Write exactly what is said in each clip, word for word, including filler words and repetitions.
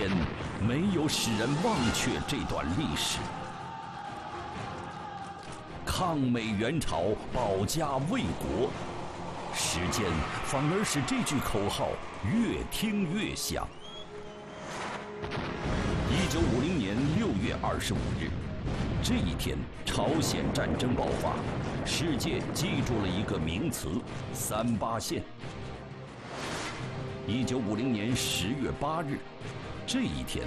间没有使人忘却这段历史。抗美援朝，保家卫国，时间反而使这句口号越听越响。一九五零年六月二十五日，这一天，朝鲜战争爆发，世界记住了一个名词——三八线。 一九五零年十月八日，这一天，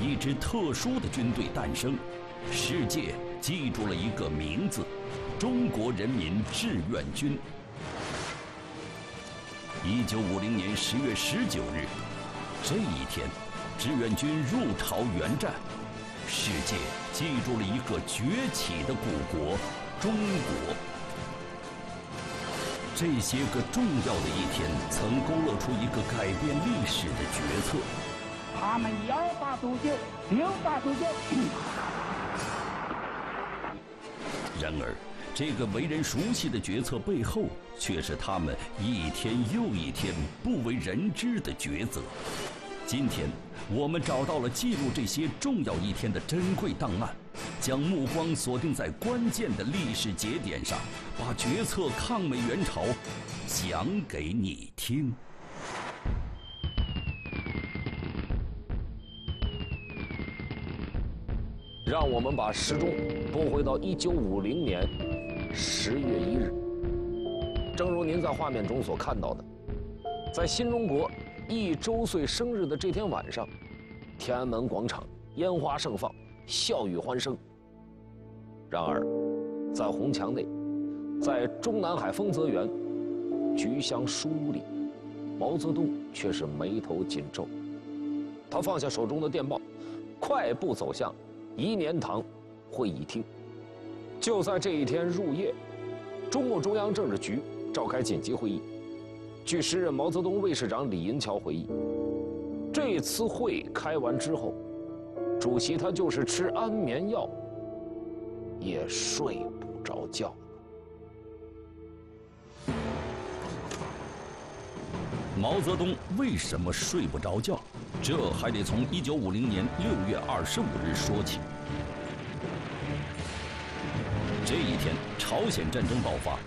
一支特殊的军队诞生，世界记住了一个名字——中国人民志愿军。一九五零年十月十九日，这一天，志愿军入朝援战，世界记住了一个崛起的古国——中国。 这些个重要的一天，曾勾勒出一个改变历史的决策。他们要把主见，要把主见。然而，这个为人熟悉的决策背后，却是他们一天又一天不为人知的抉择。今天，我们找到了记录这些重要一天的珍贵档案。 将目光锁定在关键的历史节点上，把决策抗美援朝讲给你听。让我们把时钟拨回到一九五零年十月一日。正如您在画面中所看到的，在新中国一周岁生日的这天晚上，天安门广场烟花盛放，笑语欢声。 然而，在红墙内，在中南海丰泽园、菊香书屋里，毛泽东却是眉头紧皱。他放下手中的电报，快步走向颐年堂会议厅。就在这一天入夜，中共中央政治局召开紧急会议。据时任毛泽东卫士长李银桥回忆，这次会开完之后，主席他就是吃安眠药。 也睡不着觉。毛泽东为什么睡不着觉？这还得从一九五零年六月二十五日说起。这一天，朝鲜战争爆发。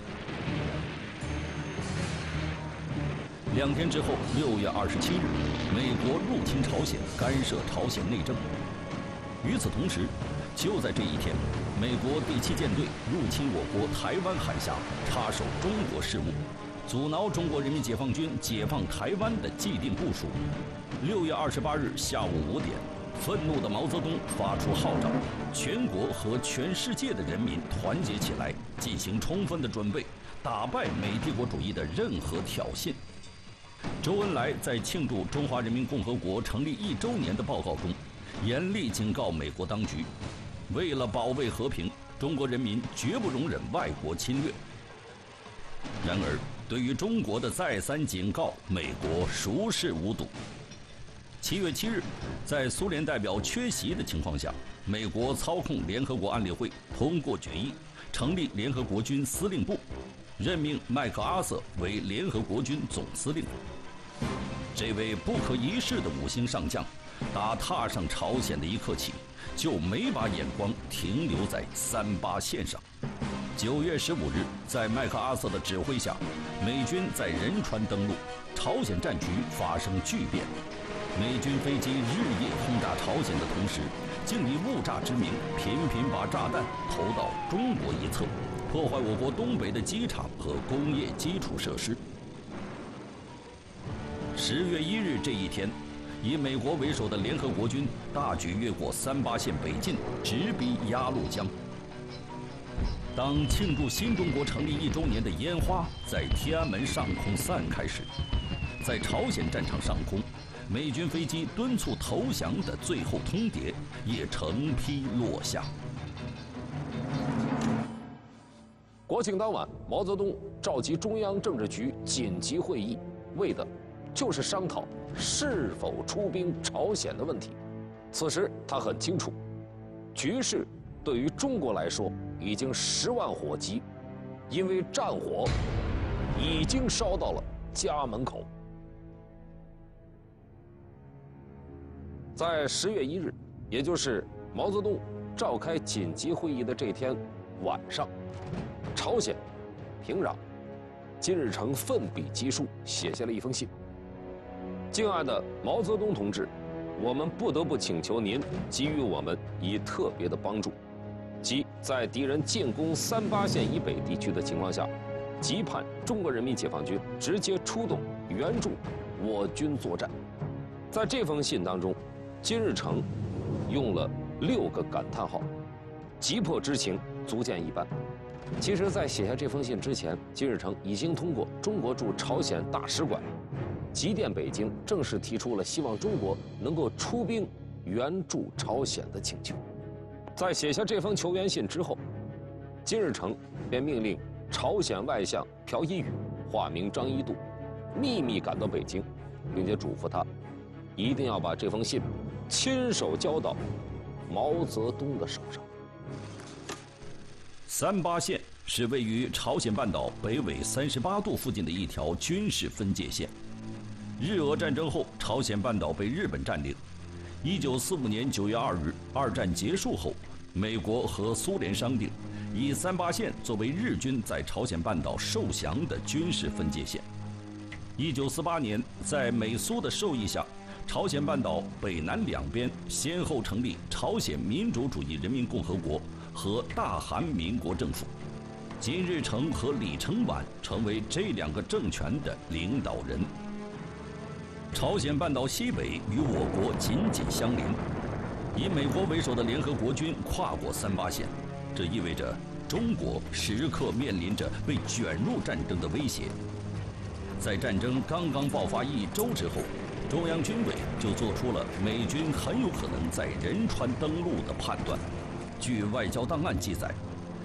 两天之后，六月二十七日，美国入侵朝鲜，干涉朝鲜内政。与此同时，就在这一天。 美国第七舰队入侵我国台湾海峡，插手中国事务，阻挠中国人民解放军解放台湾的既定部署。六月二十八日下午五点，愤怒的毛泽东发出号召，全国和全世界的人民团结起来，进行充分的准备，打败美帝国主义的任何挑衅。周恩来在庆祝中华人民共和国成立一周年的报告中，严厉警告美国当局。 为了保卫和平，中国人民绝不容忍外国侵略。然而，对于中国的再三警告，美国熟视无睹。七月七日，在苏联代表缺席的情况下，美国操控联合国安理会通过决议，成立联合国军司令部，任命麦克阿瑟为联合国军总司令。这位不可一世的五星上将，打踏上朝鲜的一刻起。 就没把眼光停留在三八线上。九月十五日，在麦克阿瑟的指挥下，美军在仁川登陆，朝鲜战局发生巨变。美军飞机日夜轰炸朝鲜的同时，竟以误炸之名频频把炸弹投到中国一侧，破坏我国东北的机场和工业基础设施。十月一日这一天。 以美国为首的联合国军大举越过三八线北进，直逼鸭绿江。当庆祝新中国成立一周年的烟花在天安门上空散开时，在朝鲜战场上空，美军飞机敦促投降的最后通牒也成批落下。国庆当晚，毛泽东召集中央政治局紧急会议，为的。 就是商讨是否出兵朝鲜的问题。此时他很清楚，局势对于中国来说已经十万火急，因为战火已经烧到了家门口。在十月一日，也就是毛泽东召开紧急会议的这天晚上，朝鲜平壤金日成奋笔疾书，写下了一封信。敬爱的毛泽东同志，我们不得不请求您给予我们以特别的帮助，即在敌人进攻三八线以北地区的情况下，急盼中国人民解放军直接出动援助我军作战。在这封信当中，金日成用了六个感叹号，急迫之情足见一斑。其实，在写下这封信之前，金日成已经通过中国驻朝鲜大使馆急电北京，正式提出了希望中国能够出兵援助朝鲜的请求。在写下这封求援信之后，金日成便命令朝鲜外相朴一宇（化名张一度）秘密赶到北京，并且嘱咐他一定要把这封信亲手交到毛泽东的手上。三八线是位于朝鲜半岛北纬三十八度附近的一条军事分界线。日俄战争后，朝鲜半岛被日本占领。一九四五年九月二日，二战结束后，美国和苏联商定，以三八线作为日军在朝鲜半岛受降的军事分界线。一九四八年，在美苏的授意下，朝鲜半岛北南两边先后成立朝鲜民主主义人民共和国和大韩民国政府。金日成和李承晚成为这两个政权的领导人。朝鲜半岛西北与我国紧紧相邻，以美国为首的联合国军跨过三八线，这意味着中国时刻面临着被卷入战争的威胁。在战争刚刚爆发一周之后，中央军委就做出了美军很有可能在仁川登陆的判断。据外交档案记载，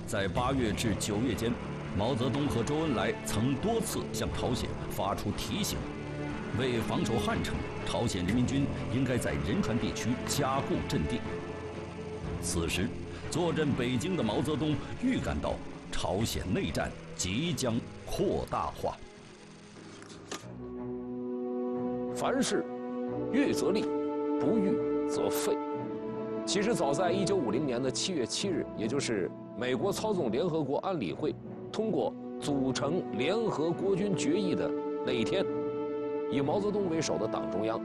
在八月至九月间，毛泽东和周恩来曾多次向朝鲜发出提醒。为防守汉城，朝鲜人民军应该在仁川地区加固阵地。此时，坐镇北京的毛泽东预感到朝鲜内战即将扩大化。凡事预则立，不预则废。其实，早在一九五零年的七月七日，也就是美国操纵联合国安理会通过组成联合国军决议的那一天，以毛泽东为首的党中央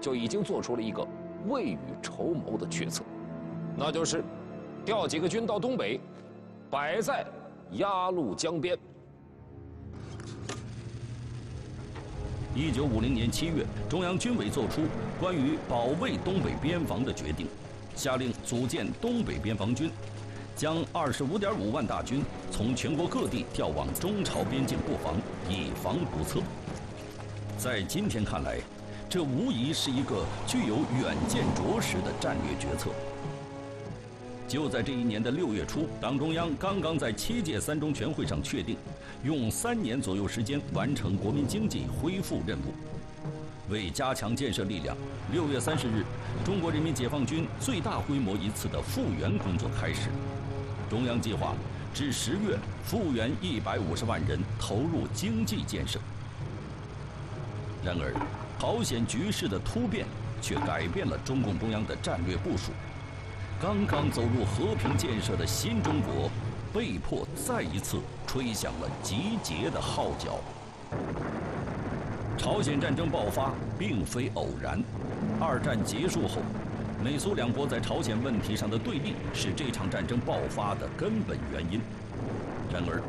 就已经做出了一个未雨绸缪的决策，那就是调几个军到东北，摆在鸭绿江边。一九五零年七月，中央军委作出关于保卫东北边防的决定，下令组建东北边防军，将二十五点五万大军从全国各地调往中朝边境布防，以防不测。在今天看来，这无疑是一个具有远见卓识的战略决策。就在这一年的六月初，党中央刚刚在七届三中全会上确定，用三年左右时间完成国民经济恢复任务。为加强建设力量，六月三十日，中国人民解放军最大规模一次的复员工作开始。中央计划至十月复员一百五十万人，投入经济建设。然而，朝鲜局势的突变却改变了中共中央的战略部署。刚刚走入和平建设的新中国，被迫再一次吹响了集结的号角。朝鲜战争爆发并非偶然。二战结束后，美苏两国在朝鲜问题上的对立是这场战争爆发的根本原因。然而，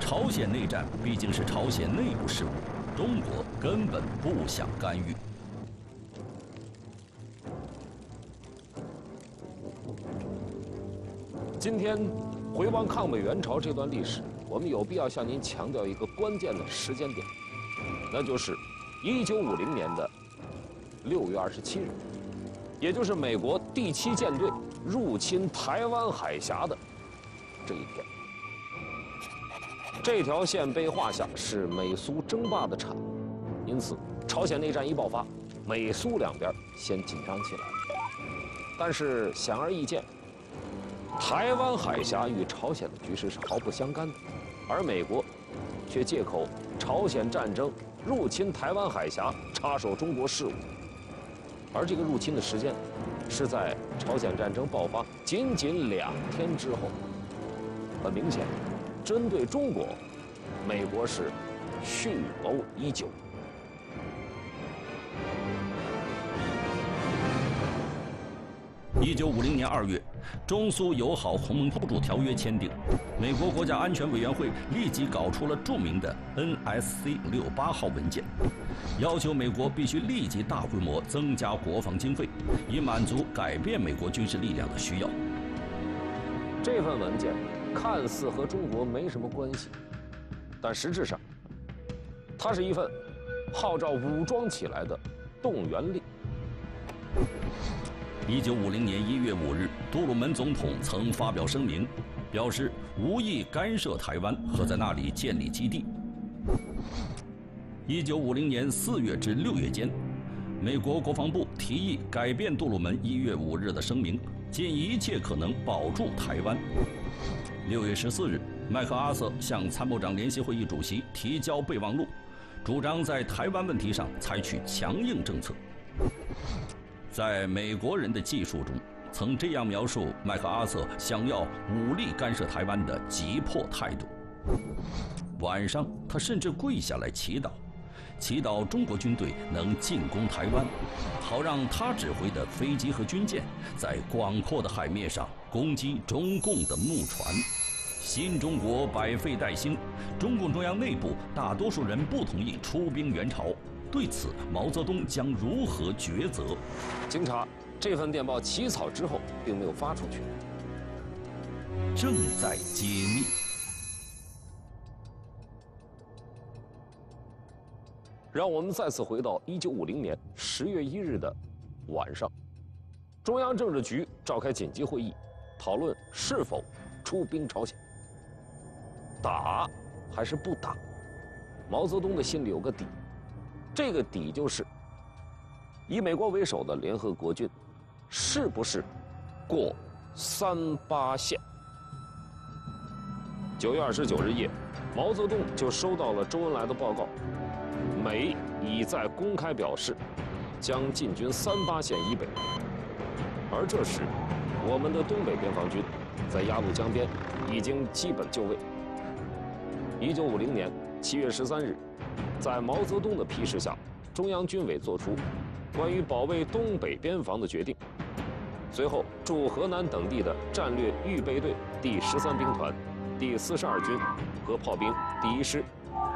朝鲜内战毕竟是朝鲜内部事务，中国根本不想干预。今天回望抗美援朝这段历史，我们有必要向您强调一个关键的时间点，那就是一九五零年的六月二十七日，也就是美国第七舰队入侵台湾海峡的这一天。这条线被画下是美苏争霸的产物，因此朝鲜内战一爆发，美苏两边先紧张起来。但是显而易见，台湾海峡与朝鲜的局势是毫不相干的，而美国却借口朝鲜战争入侵台湾海峡，插手中国事务。而这个入侵的时间是在朝鲜战争爆发仅仅两天之后。很明显，针对中国，美国是蓄谋已久。 一九五零年二月，中苏友好同盟互助条约签订，美国国家安全委员会立即搞出了著名的 N S C 六八号文件，要求美国必须立即大规模增加国防经费，以满足改变美国军事力量的需要。这份文件看似和中国没什么关系，但实质上，它是一份号召武装起来的动员令。 一九五零年一月五日，杜鲁门总统曾发表声明，表示无意干涉台湾和在那里建立基地。一九五零年四月至六月间，美国国防部提议改变杜鲁门一月五日的声明，尽一切可能保住台湾。六月十四日，麦克阿瑟向参谋长联席会议主席提交备忘录，主张在台湾问题上采取强硬政策。 在美国人的记述中，曾这样描述麦克阿瑟想要武力干涉台湾的急迫态度。晚上，他甚至跪下来祈祷，祈祷中国军队能进攻台湾，好让他指挥的飞机和军舰在广阔的海面上攻击中共的木船。新中国百废待兴，中共中央内部大多数人不同意出兵援朝。 对此，毛泽东将如何抉择？经查，这份电报起草之后并没有发出去。正在揭秘。让我们再次回到一九五零年十月一日的晚上，中央政治局召开紧急会议，讨论是否出兵朝鲜，打还是不打。毛泽东的心里有个底。 这个底就是，以美国为首的联合国军，是不是过三八线？九月二十九日夜，毛泽东就收到了周恩来的报告，美已在公开表示，将进军三八线以北。而这时，我们的东北边防军在鸭绿江边已经基本就位。一九五零年七月十三日。 在毛泽东的批示下，中央军委作出关于保卫东北边防的决定。随后，驻河南等地的战略预备队第十三兵团、第四十二军和炮兵第一师、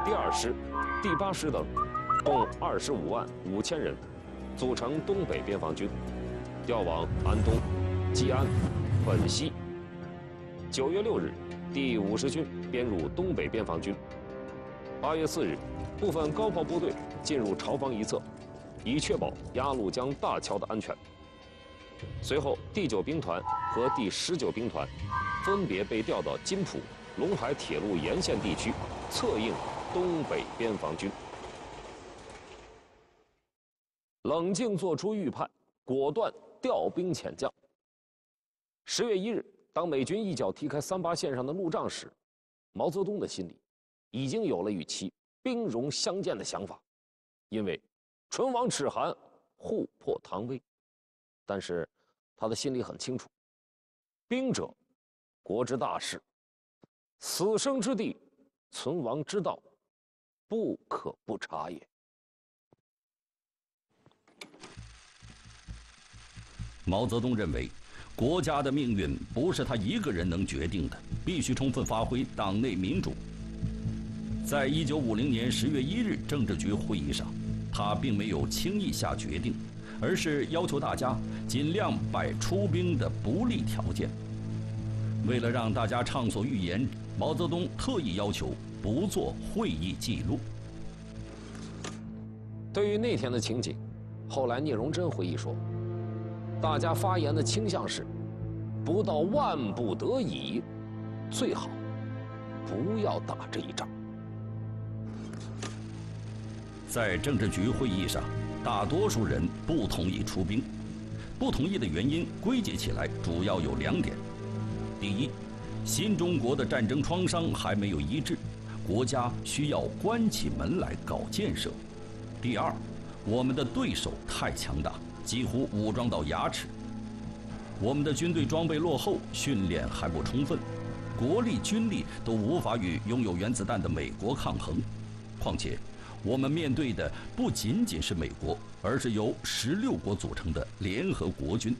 第二师、第八师等，共二十五万五千人，组成东北边防军，调往安东、吉安、本溪。九月六日，第五十军编入东北边防军。八月四日。 部分高炮部队进入朝方一侧，以确保鸭绿江大桥的安全。随后，第九兵团和第十九兵团分别被调到金浦、陇海铁路沿线地区，策应东北边防军。冷静做出预判，果断调兵遣将。十月一日，当美军一脚踢开三八线上的路障时，毛泽东的心里已经有了与其 兵戎相见的想法，因为唇亡齿寒，互破唐危。但是他的心里很清楚，兵者，国之大事，死生之地，存亡之道，不可不察也。毛泽东认为，国家的命运不是他一个人能决定的，必须充分发挥党内民主。 在一九五零年十月一日政治局会议上，他并没有轻易下决定，而是要求大家尽量摆出兵的不利条件。为了让大家畅所欲言，毛泽东特意要求不做会议记录。对于那天的情景，后来聂荣臻回忆说，大家发言的倾向是，不到万不得已，最好不要打这一仗。 在政治局会议上，大多数人不同意出兵。不同意的原因归结起来主要有两点：第一，新中国的战争创伤还没有医治，国家需要关起门来搞建设；第二，我们的对手太强大，几乎武装到牙齿，我们的军队装备落后，训练还不充分，国力、军力都无法与拥有原子弹的美国抗衡。况且，我们面对的不仅仅是美国，而是由十六国组成的联合国军。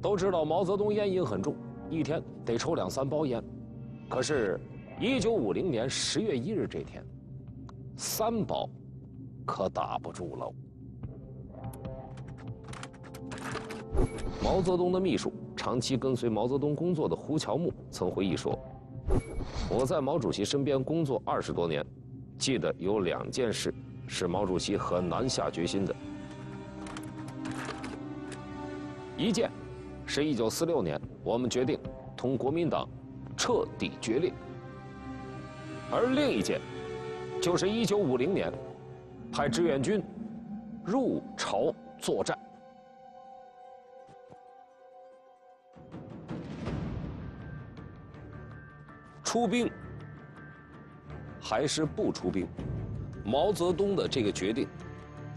都知道毛泽东烟瘾很重，一天得抽两三包烟。可是，一九五零年十月一日这天，三包可打不住了。 毛泽东的秘书、长期跟随毛泽东工作的胡乔木曾回忆说：“我在毛主席身边工作二十多年，记得有两件事是毛主席很难下决心的。一件是一九四六年，我们决定同国民党彻底决裂；而另一件就是一九五零年，派志愿军入朝作战。” 出兵还是不出兵？毛泽东的这个决定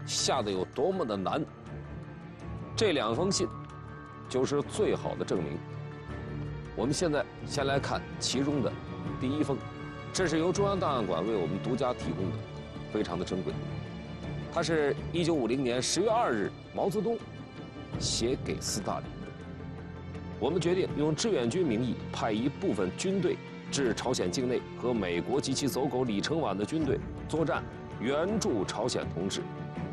下得有多么的难？这两封信就是最好的证明。我们现在先来看其中的第一封，这是由中央档案馆为我们独家提供的，非常的珍贵。它是一九五零年十月二日毛泽东写给斯大林的。我们决定用志愿军名义派一部分军队。 至朝鲜境内和美国及其走狗李承晚的军队作战，援助朝鲜同志。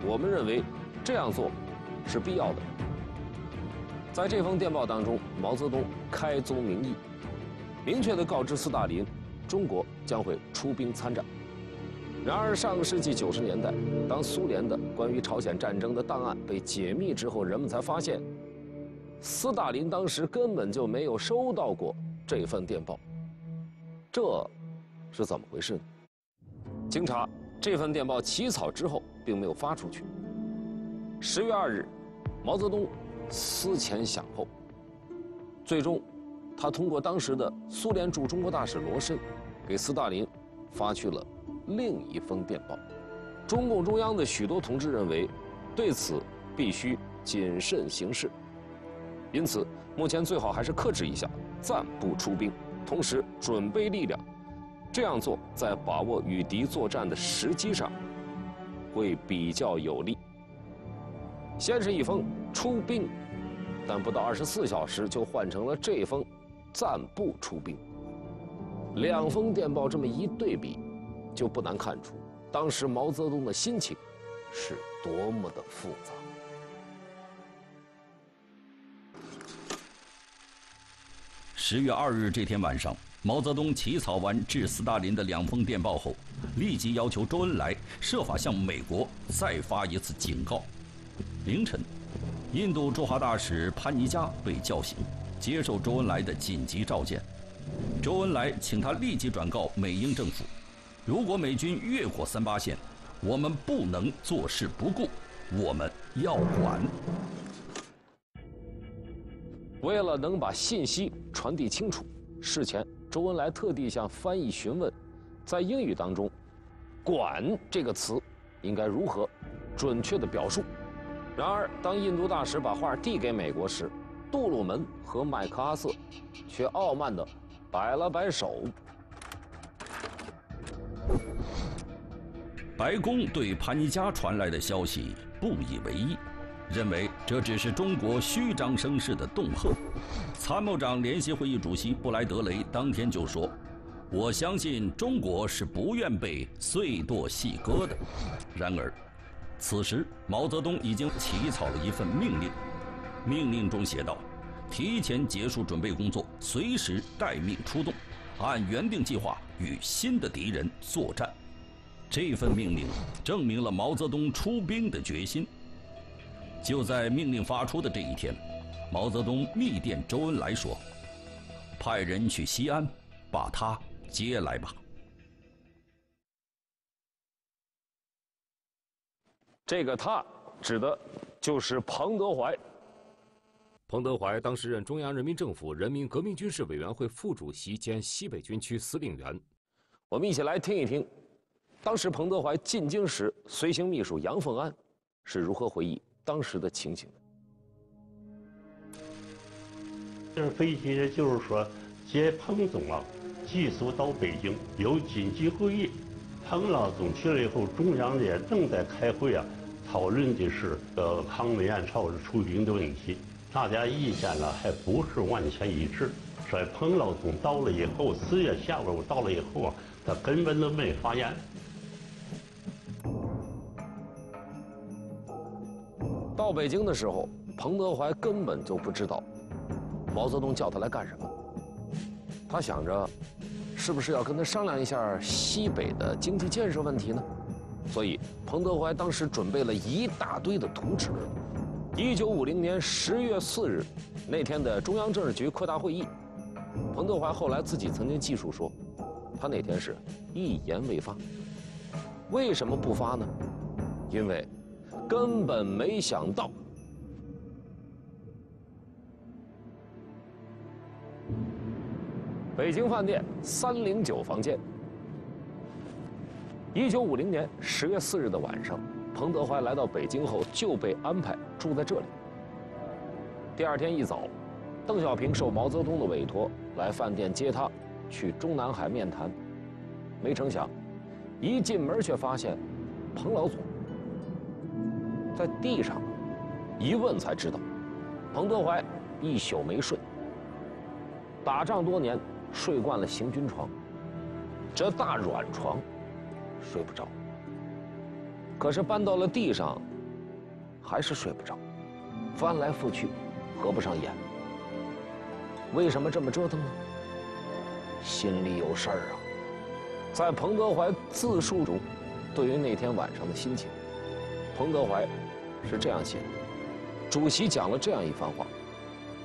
我们认为这样做是必要的。在这封电报当中，毛泽东开宗明义，明确地告知斯大林，中国将会出兵参战。然而，上个世纪九十年代，当苏联的关于朝鲜战争的档案被解密之后，人们才发现，斯大林当时根本就没有收到过这份电报。 这是怎么回事呢？经查，这份电报起草之后并没有发出去。十月二日，毛泽东思前想后，最终，他通过当时的苏联驻中国大使罗申，给斯大林发去了另一封电报。中共中央的许多同志认为，对此必须谨慎行事，因此，目前最好还是克制一下，暂不出兵。 同时准备力量，这样做在把握与敌作战的时机上会比较有利。先是一封出兵，但不到二十四小时就换成了这封暂不出兵。两封电报这么一对比，就不难看出当时毛泽东的心情是多么的复杂。 十月二日这天晚上，毛泽东起草完致斯大林的两封电报后，立即要求周恩来设法向美国再发一次警告。凌晨，印度驻华大使潘尼加被叫醒，接受周恩来的紧急召见。周恩来请他立即转告美英政府：如果美军越过三八线，我们不能坐视不顾，我们要管。 为了能把信息传递清楚，事前周恩来特地向翻译询问，在英语当中，“管”这个词应该如何准确地表述。然而，当印度大使把话递给美国时，杜鲁门和麦克阿瑟却傲慢地摆了摆手。白宫对潘尼加传来的消息不以为意。 认为这只是中国虚张声势的恫吓。参谋长联席会议主席布莱德雷当天就说：“我相信中国是不愿被碎剁细割的。”然而，此时毛泽东已经起草了一份命令，命令中写道：“提前结束准备工作，随时待命出动，按原定计划与新的敌人作战。”这份命令证明了毛泽东出兵的决心。 就在命令发出的这一天，毛泽东密电周恩来说：“派人去西安，把他接来吧。”这个“他”指的就是彭德怀。彭德怀当时任中央人民政府人民革命军事委员会副主席兼西北军区司令员。我们一起来听一听，当时彭德怀进京时，随行秘书杨凤安是如何回忆。当时的情景的。这飞机呢，就是说接彭总啊，寄宿到北京有紧急会议，彭老总去了以后，中央也正在开会啊，讨论的是呃抗美援朝出兵的问题，大家意见呢还不是完全一致。 说彭老总到了以后，四月下午到了以后啊，他根本都没发言。到北京的时候，彭德怀根本就不知道毛泽东叫他来干什么。他想着，是不是要跟他商量一下西北的经济建设问题呢？所以，彭德怀当时准备了一大堆的图纸。一九五零年十月四日那天的中央政治局扩大会议。 彭德怀后来自己曾经记述说，他那天是一言未发。为什么不发呢？因为根本没想到，北京饭店三零九房间。一九五零年十月四日的晚上，彭德怀来到北京后就被安排住在这里。第二天一早。 邓小平受毛泽东的委托来饭店接他，去中南海面谈。没成想，一进门却发现彭老总在地上。一问才知道，彭德怀一宿没睡。打仗多年，睡惯了行军床，这大软床睡不着。可是搬到了地上，还是睡不着，翻来覆去，合不上眼。 为什么这么折腾呢？心里有事儿啊！在彭德怀自述中，对于那天晚上的心情，彭德怀是这样写的：主席讲了这样一番话，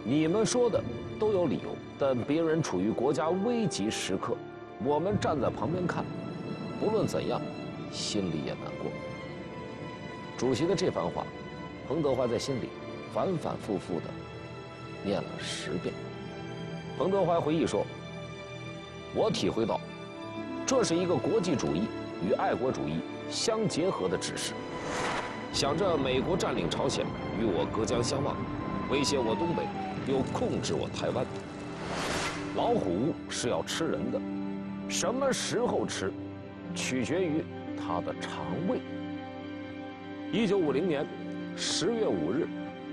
你们说的都有理由，但别人处于国家危急时刻，我们站在旁边看，不论怎样，心里也难过。主席的这番话，彭德怀在心里反反复复的念了十遍。 彭德怀回忆说：“我体会到，这是一个国际主义与爱国主义相结合的指示。想着美国占领朝鲜，与我隔江相望，威胁我东北，又控制我台湾。老虎是要吃人的，什么时候吃，取决于它的肠胃。”一九五零年十月五日，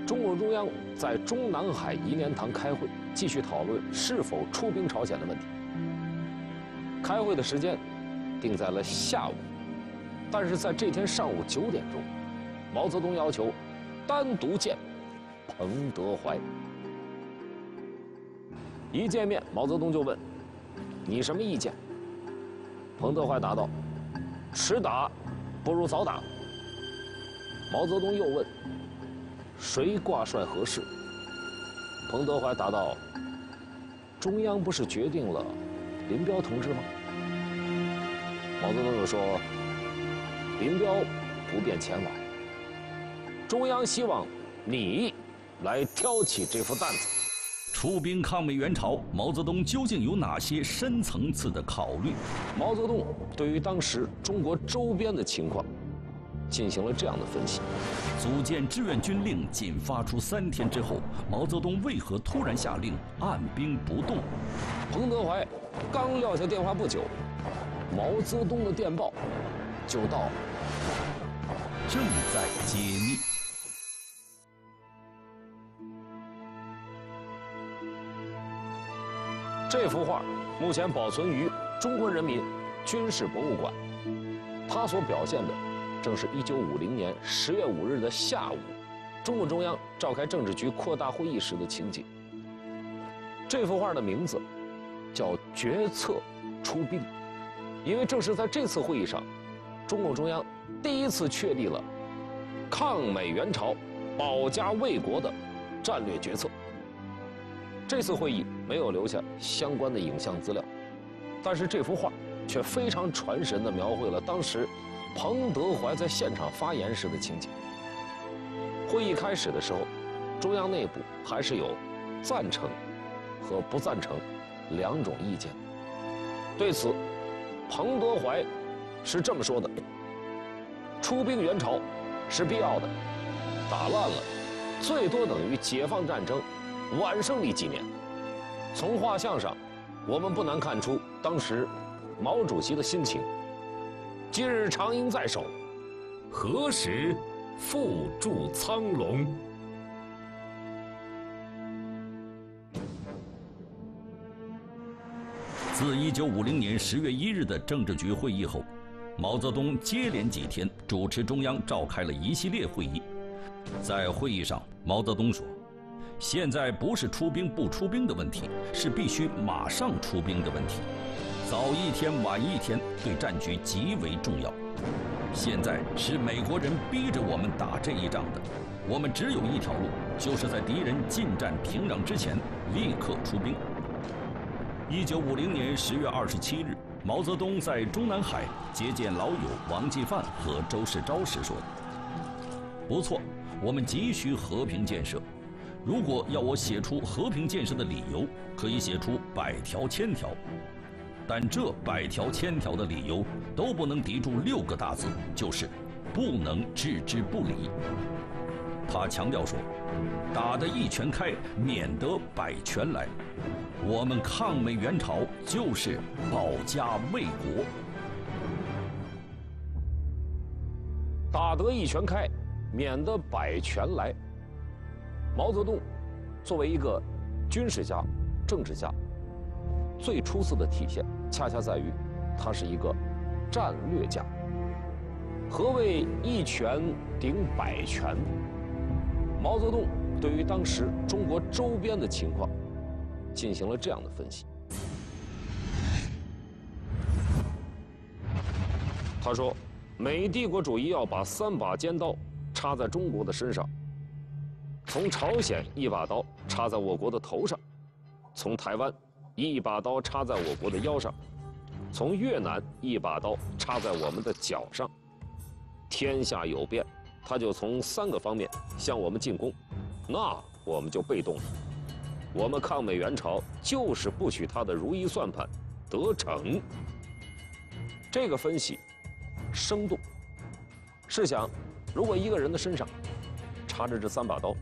中共中央在中南海颐年堂开会。 继续讨论是否出兵朝鲜的问题。开会的时间定在了下午，但是在这天上午九点钟，毛泽东要求单独见彭德怀。一见面，毛泽东就问：“你什么意见？”彭德怀答道：“迟打不如早打。”毛泽东又问：“谁挂帅合适？” 彭德怀答道：“中央不是决定了林彪同志吗？”毛泽东又说：“林彪不便前来，中央希望你来挑起这副担子。”出兵抗美援朝，毛泽东究竟有哪些深层次的考虑？毛泽东对于当时中国周边的情况。 进行了这样的分析：组建志愿军令仅发出三天之后，毛泽东为何突然下令按兵不动？彭德怀刚撂下电话不久，毛泽东的电报就到了，正在揭秘。这幅画目前保存于中国人民军事博物馆，它所表现的。 正是一九五零年十月五日的下午，中共中央召开政治局扩大会议时的情景。这幅画的名字叫《决策出兵》，因为正是在这次会议上，中共中央第一次确立了抗美援朝、保家卫国的战略决策。这次会议没有留下相关的影像资料，但是这幅画却非常传神地描绘了当时。 彭德怀在现场发言时的情景。会议开始的时候，中央内部还是有赞成和不赞成两种意见。对此，彭德怀是这么说的：“出兵援朝是必要的，打烂了，最多等于解放战争晚胜利几年。从画像上，我们不难看出当时毛主席的心情。今日长缨在手，何时复铸苍龙？ 自一九五零年十月一日的政治局会议后，毛泽东接连几天主持中央召开了一系列会议。在会议上，毛泽东说：“现在不是出兵不出兵的问题，是必须马上出兵的问题。早一天晚一天对战局极为重要。现在是美国人逼着我们打这一仗的，我们只有一条路，就是在敌人进占平壤之前立刻出兵。” 一九五零年十月二十七日，毛泽东在中南海接见老友王季范和周世钊时说：“不错，我们急需和平建设。如果要我写出和平建设的理由，可以写出百条千条，但这百条千条的理由都不能敌住六个大字，就是不能置之不理。”他强调说：“打得一拳开，免得百拳来。” 我们抗美援朝就是保家卫国，打得一拳开，免得百拳来。毛泽东作为一个军事家、政治家，最出色的体现恰恰在于他是一个战略家。何谓一拳顶百拳？毛泽东对于当时中国周边的情况， 进行了这样的分析。他说：“美帝国主义要把三把尖刀插在中国的身上，从朝鲜一把刀插在我国的头上，从台湾一把刀插在我国的腰上，从越南一把刀插在我们的脚上。天下有变，他就从三个方面向我们进攻，那我们就被动了。” 我们抗美援朝就是不许他的如意算盘得逞。这个分析生动。试想，如果一个人的身上插着这三把刀，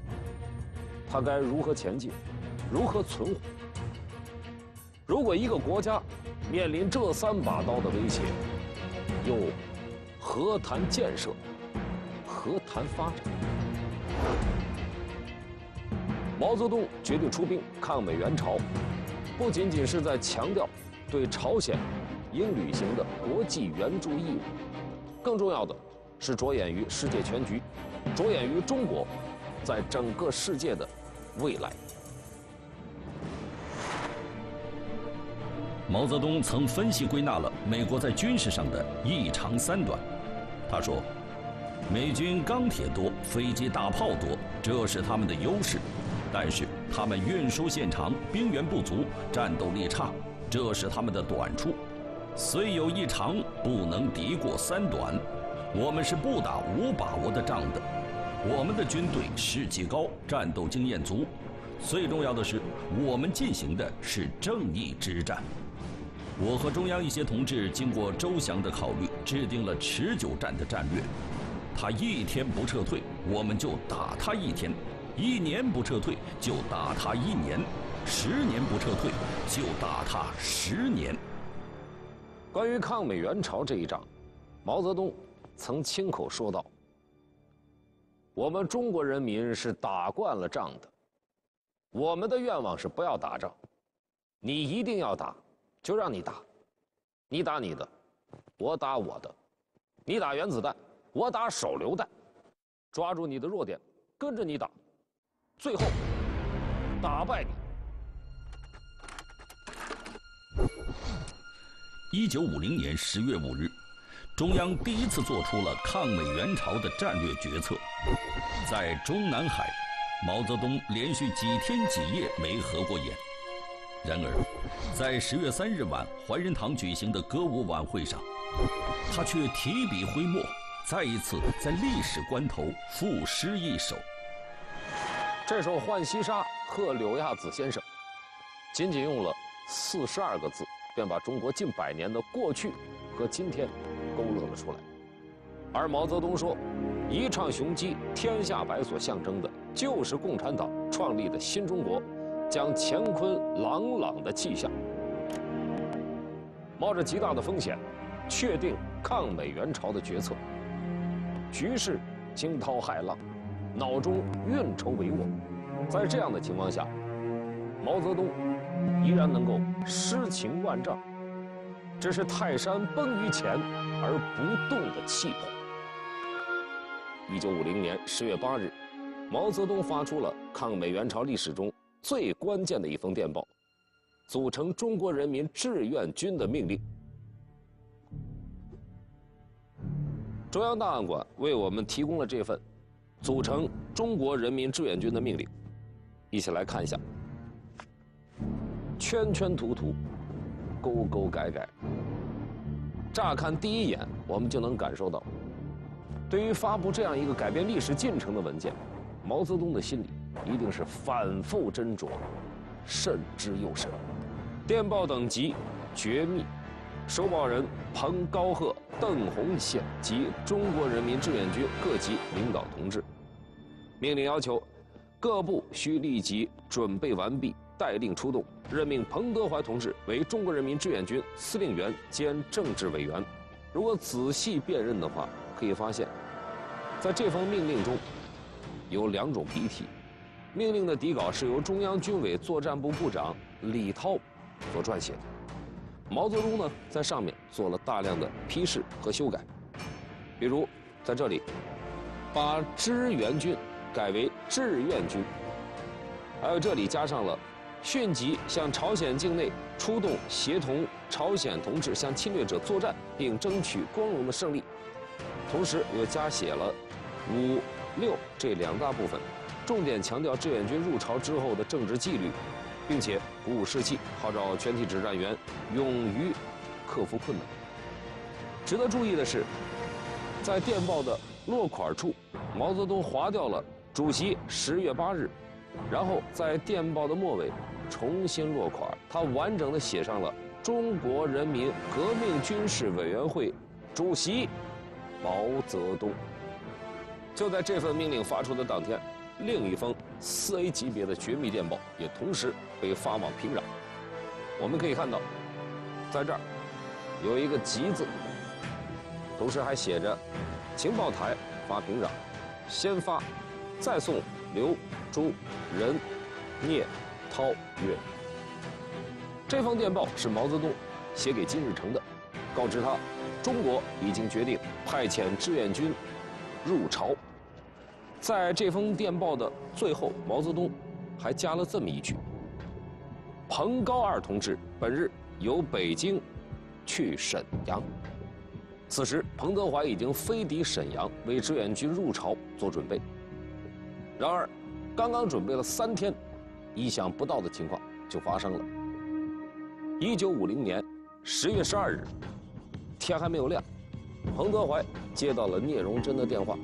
他该如何前进，如何存活？如果一个国家面临这三把刀的威胁，又何谈建设，何谈发展？ 毛泽东决定出兵抗美援朝，不仅仅是在强调对朝鲜应履行的国际援助义务，更重要的是着眼于世界全局，着眼于中国在整个世界的未来。毛泽东曾分析归纳了美国在军事上的一长三短，他说：“美军钢铁多，飞机大炮多，这是他们的优势。” 但是他们运输线长，兵源不足，战斗力差，这是他们的短处。虽有一长，不能敌过三短。我们是不打无把握的仗的。我们的军队士气高，战斗经验足。最重要的是，我们进行的是正义之战。我和中央一些同志经过周详的考虑，制定了持久战的战略。他一天不撤退，我们就打他一天。 一年不撤退就打他一年，十年不撤退就打他十年。关于抗美援朝这一仗，毛泽东曾亲口说道：“我们中国人民是打惯了仗的，我们的愿望是不要打仗，你一定要打，就让你打，你打你的，我打我的，你打原子弹，我打手榴弹，抓住你的弱点，跟着你打。” 最后，打败你。一九五零年十月五日，中央第一次做出了抗美援朝的战略决策。在中南海，毛泽东连续几天几夜没合过眼。然而，在十月三日晚怀仁堂举行的歌舞晚会上，他却提笔挥墨，再一次在历史关头赋诗一首。 这首《浣溪沙》贺柳亚子先生，仅仅用了四十二个字，便把中国近百年的过去和今天勾勒了出来。而毛泽东说：“一唱雄鸡，天下白所象征的就是共产党创立的新中国，将乾坤朗朗的气象，冒着极大的风险，确定抗美援朝的决策。局势惊涛骇浪，脑中运筹帷幄。在这样的情况下，毛泽东依然能够诗情万丈，这是泰山崩于前而不动的气魄。一九五零年十月八日，毛泽东发出了抗美援朝历史中最关键的一封电报，组成中国人民志愿军的命令。中央档案馆为我们提供了这份组成中国人民志愿军的命令，一起来看一下。圈圈涂涂，勾勾改改。乍看第一眼，我们就能感受到，对于发布这样一个改变历史进程的文件，毛泽东的心里一定是反复斟酌，慎之又慎。电报等级绝密，收报人彭高鹤、邓洪宪及中国人民志愿军各级领导同志。命令要求，各部需立即准备完毕，待令出动。任命彭德怀同志为中国人民志愿军司令员兼政治委员。如果仔细辨认的话，可以发现，在这封命令中有两种笔体。命令的底稿是由中央军委作战部部长李涛所撰写的，毛泽东呢在上面做了大量的批示和修改。比如在这里，把支援军改为志愿军，还有这里加上了。迅即向朝鲜境内出动，协同朝鲜同志向侵略者作战，并争取光荣的胜利。同时又加写了五六这两大部分，重点强调志愿军入朝之后的政治纪律，并且鼓舞士气，号召全体指战员勇于克服困难。值得注意的是，在电报的落款处，毛泽东划掉了“主席十月八日”，然后在电报的末尾。重新落款，他完整的写上了中国人民革命军事委员会主席毛泽东。就在这份命令发出的当天，另一封四 A 级别的绝密电报也同时被发往平壤。我们可以看到，在这儿有一个急字，同时还写着情报台发平壤，先发再送刘朱仁聂涛曰，这封电报是毛泽东写给金日成的，告知他中国已经决定派遣志愿军入朝。在这封电报的最后，毛泽东还加了这么一句：彭高二同志本日由北京去沈阳。此时彭德怀已经飞抵沈阳，为志愿军入朝做准备。然而刚刚准备了三天，意想不到的情况就发生了。一九五零年十月十二日，天还没有亮，彭德怀接到了聂荣臻的电话。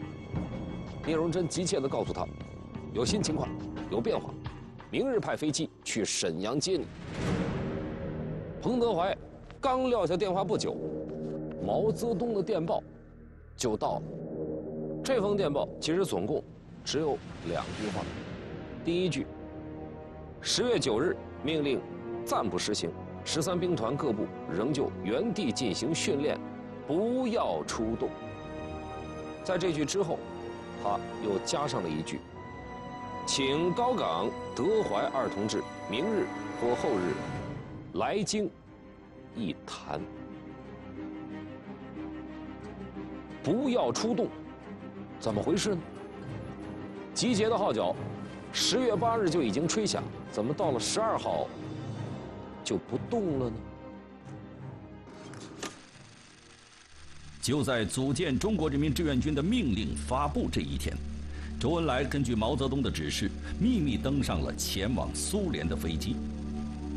聂荣臻急切地告诉他，有新情况，有变化，明日派飞机去沈阳接你。彭德怀刚撂下电话不久，毛泽东的电报就到了。这封电报其实总共只有两句话，第一句。十月九日，命令暂不实行，十三兵团各部仍旧原地进行训练，不要出动。在这句之后，他又加上了一句：“请高岗、德怀二同志明日或后日来京一谈。”不要出动，怎么回事呢？集结的号角。十月八日就已经吹响，怎么到了十二号就不动了呢？就在组建中国人民志愿军的命令发布这一天，周恩来根据毛泽东的指示，秘密登上了前往苏联的飞机。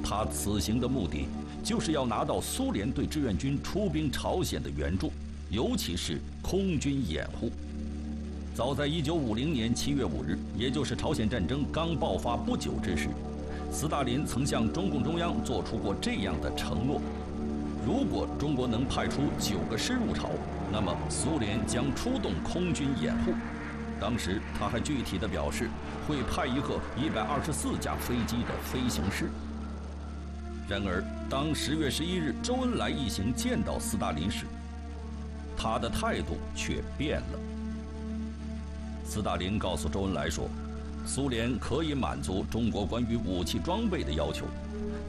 他此行的目的就是要拿到苏联对志愿军出兵朝鲜的援助，尤其是空军掩护。早在一九五零年七月五日，也就是朝鲜战争刚爆发不久之时，斯大林曾向中共中央做出过这样的承诺：如果中国能派出九个师入朝，那么苏联将出动空军掩护。当时他还具体的表示会派一个一百二十四架飞机的飞行师。然而，当十月十一日周恩来一行见到斯大林时，他的态度却变了。斯大林告诉周恩来说，苏联可以满足中国关于武器装备的要求，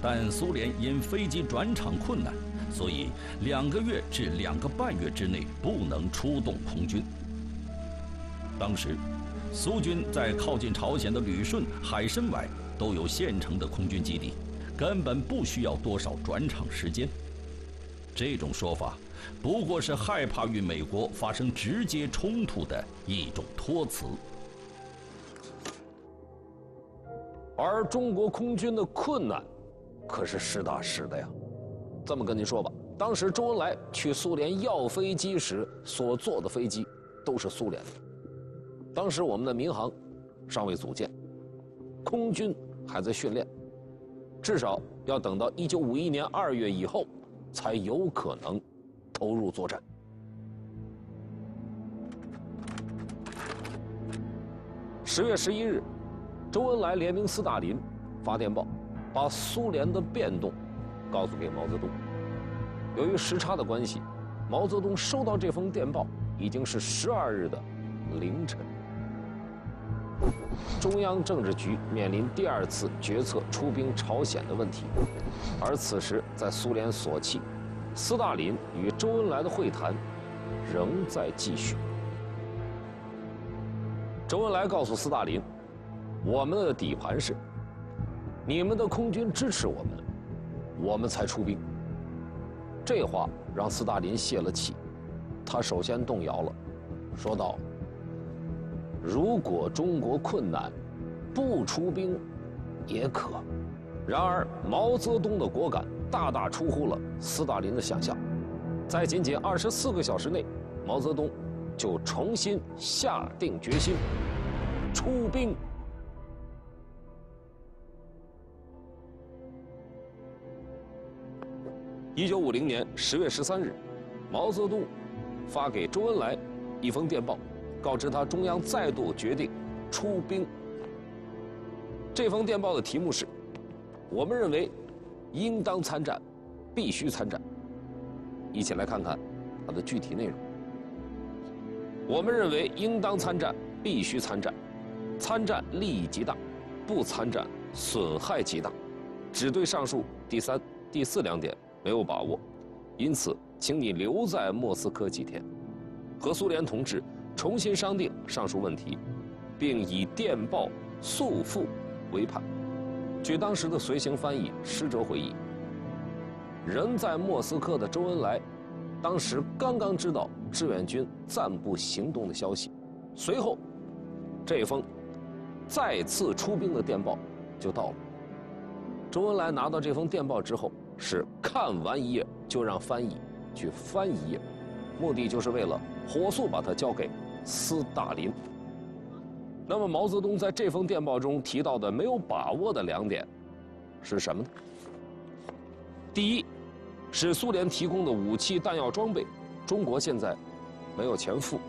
但苏联因飞机转场困难，所以两个月至两个半月之内不能出动空军。当时，苏军在靠近朝鲜的旅顺、海参崴都有现成的空军基地，根本不需要多少转场时间。这种说法不过是害怕与美国发生直接冲突的一种托词。而中国空军的困难可是实打实的呀。这么跟您说吧，当时周恩来去苏联要飞机时所坐的飞机都是苏联的。当时我们的民航尚未组建，空军还在训练，至少要等到一九五一年二月以后才有可能投入作战。十月十一日，周恩来联名斯大林发电报，把苏联的变动告诉给毛泽东。由于时差的关系，毛泽东收到这封电报已经是十二日的凌晨。中央政治局面临第二次决策出兵朝鲜的问题，而此时在苏联索契，斯大林与周恩来的会谈仍在继续。周恩来告诉斯大林，我们的底盘是你们的空军支持我们，我们才出兵。这话让斯大林泄了气，他首先动摇了，说道，如果中国困难，不出兵也可。然而毛泽东的果敢大大出乎了斯大林的想象，在仅仅二十四个小时内，毛泽东就重新下定决心出兵。一九五零年十月十三日，毛泽东发给周恩来一封电报，告知他中央再度决定出兵。这封电报的题目是，我们认为应当参战，必须参战。一起来看看它的具体内容。我们认为应当参战，必须参战，参战利益极大，不参战损害极大，只对上述第三、第四两点没有把握，因此请你留在莫斯科几天，和苏联同志重新商定上述问题，并以电报速复为盼。据当时的随行翻译施哲回忆，人在莫斯科的周恩来当时刚刚知道志愿军暂不行动的消息，随后这封再次出兵的电报就到了。周恩来拿到这封电报之后，是看完一页就让翻译去翻一页，目的就是为了火速把它交给斯大林。那么毛泽东在这封电报中提到的没有把握的两点是什么呢？第一，是苏联提供的武器弹药装备，中国现在没有钱付，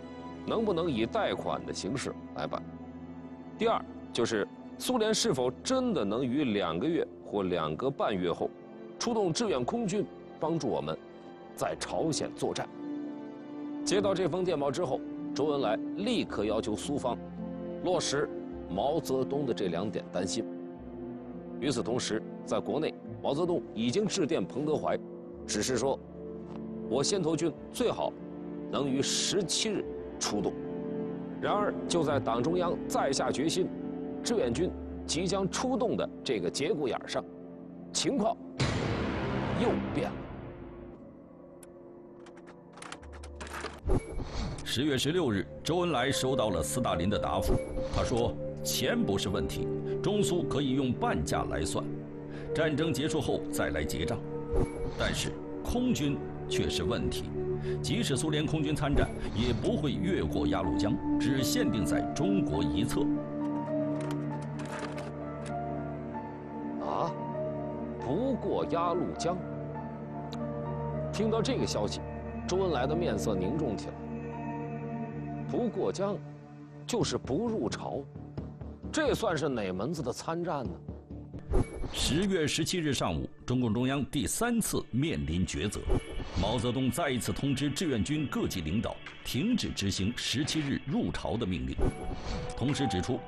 能不能以贷款的形式来办？第二，就是苏联是否真的能于两个月或两个半月后出动志愿空军帮助我们在朝鲜作战？接到这封电报之后，周恩来立刻要求苏方落实毛泽东的这两点担心。与此同时，在国内，毛泽东已经致电彭德怀，指示说，我先头军最好能于十七日出动。然而就在党中央再下决心志愿军即将出动的这个节骨眼上，情况又变了。十月十六日，周恩来收到了斯大林的答复。他说：“钱不是问题，中苏可以用半价来算，战争结束后再来结账。但是空军却是问题，即使苏联空军参战，也不会越过鸭绿江，只限定在中国一侧。”啊，不过鸭绿江。听到这个消息，周恩来的面色凝重起来。不过江，就是不入朝，这算是哪门子的参战呢？十月十七日上午，中共中央第三次面临抉择，毛泽东再一次通知志愿军各级领导停止执行十七日入朝的命令，同时指出，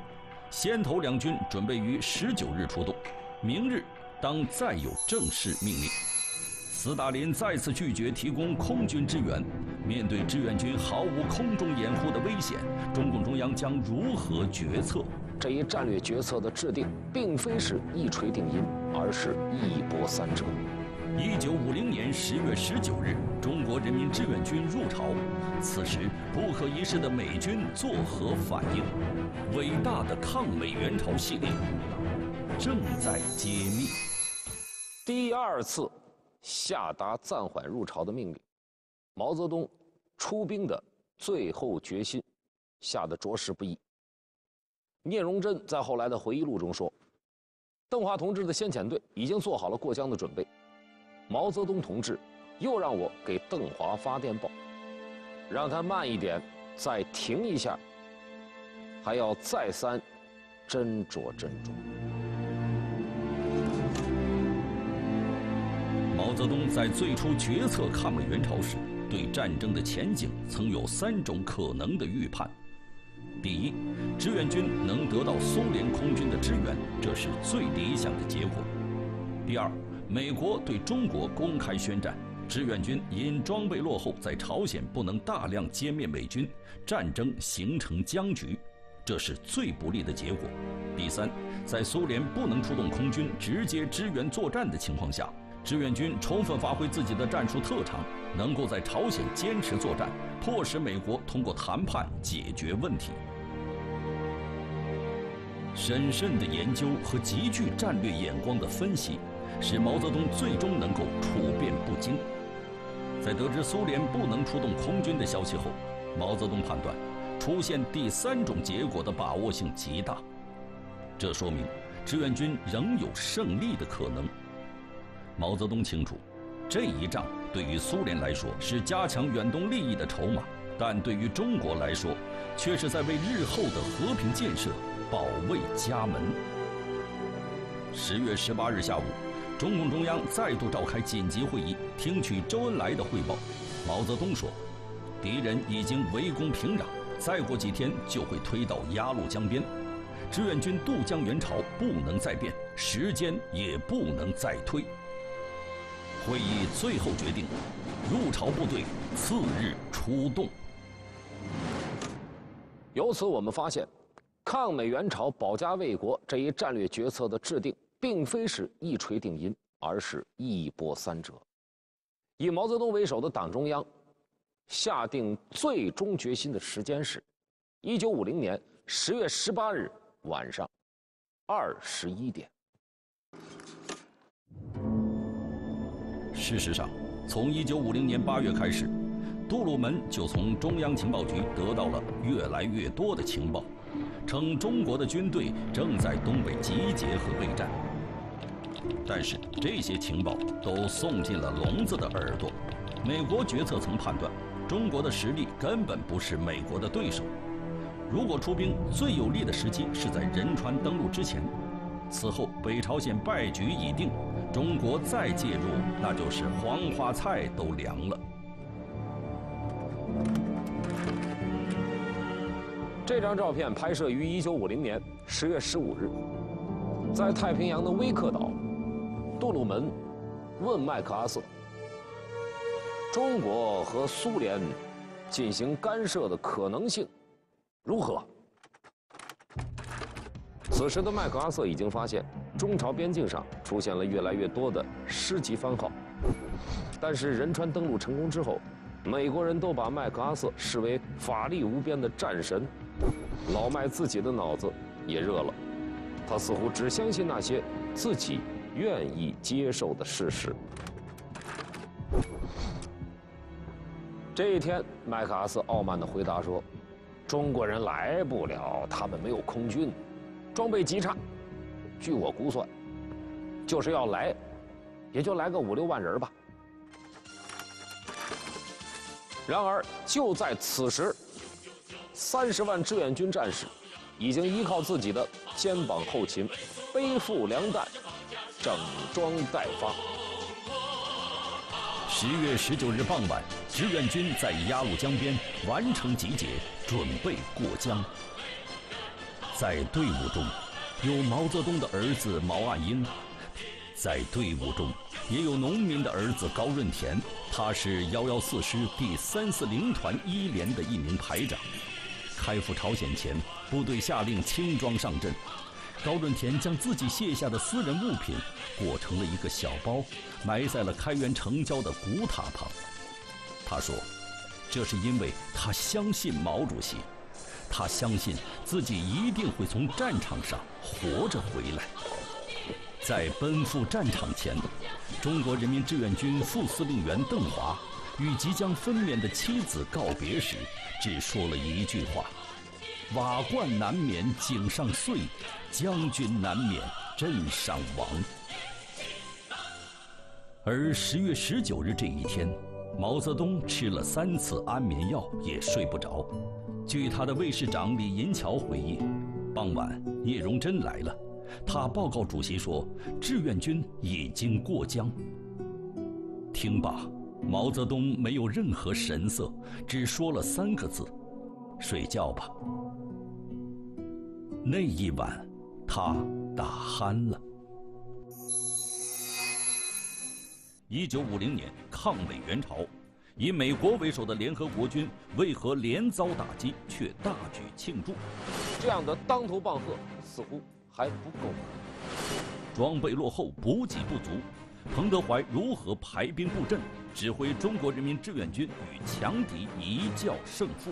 先头两军准备于十九日出动，明日当再有正式命令。斯大林再次拒绝提供空军支援，面对志愿军毫无空中掩护的危险，中共中央将如何决策？这一战略决策的制定，并非是一锤定音，而是一波三折。一九五零年十月十九日，中国人民志愿军入朝。此时，不可一世的美军作何反应？伟大的抗美援朝系列正在揭秘。第二次下达暂缓入朝的命令，毛泽东出兵的最后决心下得着实不易。聂荣臻在后来的回忆录中说，邓华同志的先遣队已经做好了过江的准备，毛泽东同志又让我给邓华发电报，让他慢一点，再停一下，还要再三斟酌斟酌。毛泽东在最初决策抗美援朝时，对战争的前景曾有三种可能的预判。第一，志愿军能得到苏联空军的支援，这是最理想的结果。第二，美国对中国公开宣战，志愿军因装备落后，在朝鲜不能大量歼灭美军，战争形成僵局，这是最不利的结果。第三，在苏联不能出动空军直接支援作战的情况下，志愿军充分发挥自己的战术特长，能够在朝鲜坚持作战，迫使美国通过谈判解决问题。审慎的研究和极具战略眼光的分析，使毛泽东最终能够处变不惊。在得知苏联不能出动空军的消息后，毛泽东判断，出现第三种结果的把握性极大，这说明志愿军仍有胜利的可能。毛泽东清楚，这一仗对于苏联来说是加强远东利益的筹码，但对于中国来说，却是在为日后的和平建设保卫家门。十月十八日下午，中共中央再度召开紧急会议，听取周恩来的汇报。毛泽东说：“敌人已经围攻平壤，再过几天就会推到鸭绿江边。志愿军渡江援朝不能再变，时间也不能再推。”会议最后决定，入朝部队次日出动。由此我们发现，抗美援朝保家卫国这一战略决策的制定，并非是一锤定音，而是一波三折。以毛泽东为首的党中央下定最终决心的时间是一九五零年十月十八日晚上二十一点。事实上，从一九五零年八月开始，杜鲁门就从中央情报局得到了越来越多的情报，称中国的军队正在东北集结和备战。但是这些情报都送进了聋子的耳朵。美国决策层判断，中国的实力根本不是美国的对手，如果出兵，最有利的时机是在仁川登陆之前。此后北朝鲜败局已定，中国再介入，那就是黄花菜都凉了。这张照片拍摄于一九五零年十月十五日，在太平洋的威克岛，杜鲁门问麦克阿瑟：“中国和苏联进行干涉的可能性如何？”此时的麦克阿瑟已经发现，中朝边境上出现了越来越多的师级番号，但是仁川登陆成功之后，美国人都把麦克阿瑟视为法力无边的战神。老麦自己的脑子也热了，他似乎只相信那些自己愿意接受的事实。这一天，麦克阿瑟傲慢地回答说：“中国人来不了，他们没有空军，装备极差。据我估算，就是要来，也就来个五六万人吧。”然而，就在此时，三十万志愿军战士已经依靠自己的肩膀后勤，背负粮弹，整装待发。十月十九日傍晚，志愿军在鸭绿江边完成集结，准备过江。在队伍中，有毛泽东的儿子毛岸英；在队伍中，也有农民的儿子高润田。 他是幺幺四师第三四零团一连的一名排长。开赴朝鲜前，部队下令轻装上阵。高润田将自己卸下的私人物品裹成了一个小包，埋在了开原城郊的古塔旁。他说：“这是因为他相信毛主席，他相信自己一定会从战场上活着回来。” 在奔赴战场前，中国人民志愿军副司令员邓华与即将分娩的妻子告别时，只说了一句话：“瓦罐难免井上碎，将军难免阵上亡。”而十月十九日这一天，毛泽东吃了三次安眠药也睡不着。据他的卫士长李银桥回忆，傍晚聂荣臻来了。 他报告主席说，志愿军已经过江。听罢，毛泽东没有任何神色，只说了三个字：“睡觉吧。”那一晚，他打鼾了。一九五零年抗美援朝，以美国为首的联合国军为何连遭打击，却大举庆祝？这样的当头棒喝，似乎 还不够，装备落后，补给不足。彭德怀如何排兵布阵，指挥中国人民志愿军与强敌一较胜负？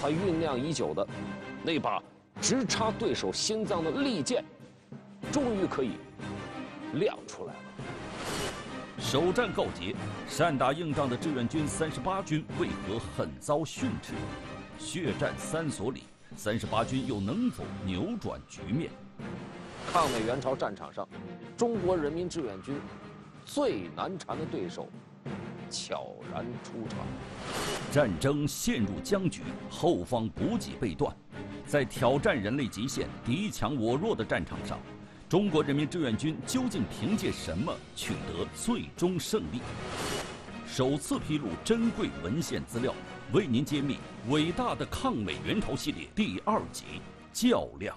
他酝酿已久的那把直插对手心脏的利剑，终于可以亮出来了。首战告捷，善打硬仗的志愿军三十八军为何狠遭训斥？血战三所里，三十八军又能否扭转局面？ 抗美援朝战场上，中国人民志愿军最难缠的对手悄然出场，战争陷入僵局，后方补给被断，在挑战人类极限、敌强我弱的战场上，中国人民志愿军究竟凭借什么取得最终胜利？首次披露珍贵文献资料，为您揭秘伟大的抗美援朝系列第二集《较量》。